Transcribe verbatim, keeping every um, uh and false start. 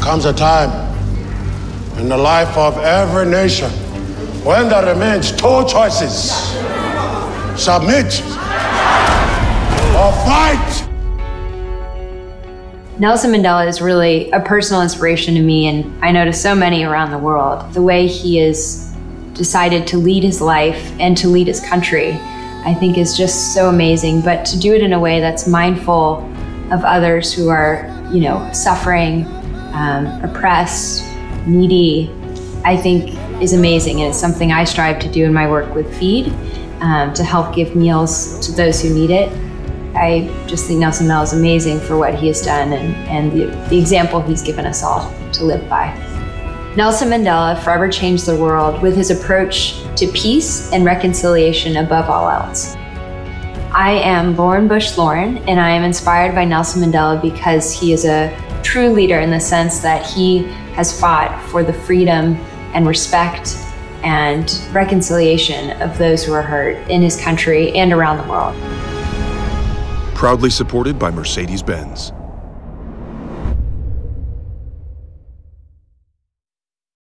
There comes a time in the life of every nation when there remains two choices: submit or fight. Nelson Mandela is really a personal inspiration to me, and I notice so many around the world. The way he has decided to lead his life and to lead his country, I think, is just so amazing, but to do it in a way that's mindful of others who are, you know, suffering, um, oppressed, needy, I think is amazing, and it's something I strive to do in my work with FEED, um, to help give meals to those who need it. I just think Nelson Mandela is amazing for what he has done and, and the, the example he's given us all to live by. Nelson Mandela forever changed the world with his approach to peace and reconciliation above all else. I am Lauren Bush Lauren, and I am inspired by Nelson Mandela because he is a true leader in the sense that he has fought for the freedom and respect and reconciliation of those who are hurt in his country and around the world. Proudly supported by Mercedes-Benz.